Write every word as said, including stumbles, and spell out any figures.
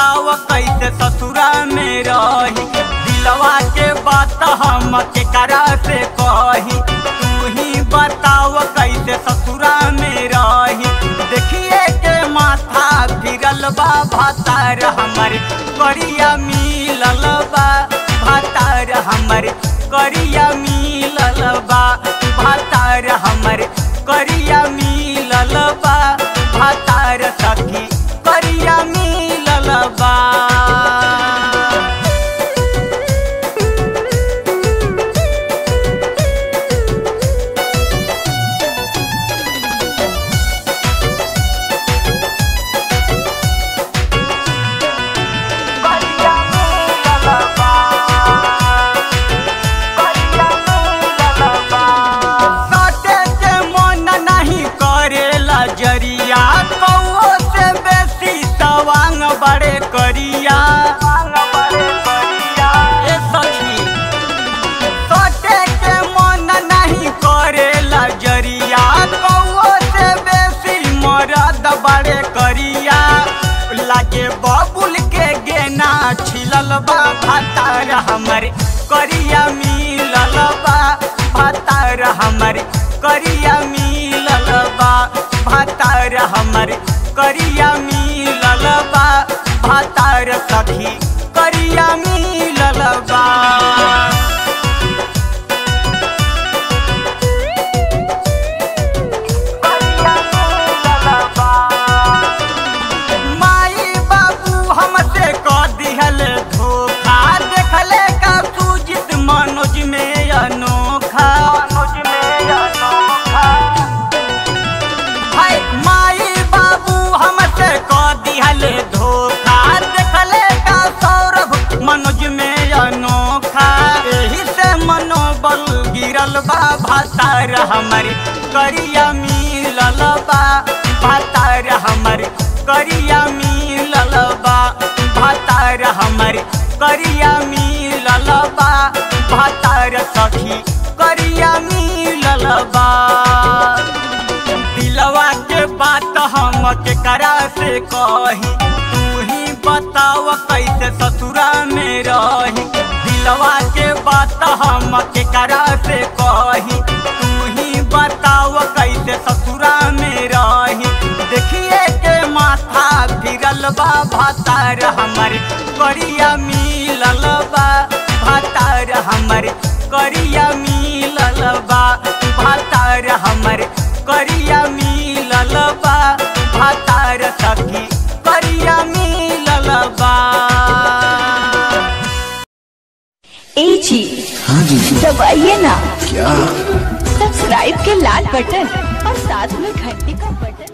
बताओ कैसे ससुरा में रही, दिलवा के बात हम केकरा से कही। तू ही बताओ कैसे ससुरा में रही, देखिए के माथा फिरल बा भतार हमर करिया मिलल बा, भतार हमर करिया मिलल बा, भतार हमर करिया मिलल बा, भतार सखी करिया मिलल बा। बड़े करिया सोटे के मन नहीं करेला जरिया, कौओ से बेसी मरद बड़े करिया, लागे बबुल के गेना छिलल बा, भतार हमर करिया मिलल बा, भतार हमर करिया मिलल बा, भतार हमर करिया मिलल बा, भतार सखी करिया मिलल बा। माई बाबू हमसे कह दिहल धोखा, देखले का सूजित मनोज में अनोखा, माई बाबू हमसे कह दिहल धोखा, मनोज में अनोखा, यही से मनोबल गिरल बा, भतार हमर करिया मिलल बा, भतार हमर करिया मिलल बा, भतार हमर करिया मिलल बा, भतार सखी करिया मिलल बा। दिलवा के बात हम केकरा से कही, तू ही बताओ कैसे ससुरा में रही, दिलवा के बात हम केकरा से कही। तू ही बताओ कैसे ससुरा में रही, देखिए के माथा फिरल बा, भतार हमर करिया मिलल बा, भतार हमर करिया मिलल बा, भतार हमर करिया मिलल बा, भतार सखी करिया मिलल बा। ए जी, हाँ जी, दबाइए ना क्या सब्सक्राइब के लाल बटन और साथ में घंटी का बटन।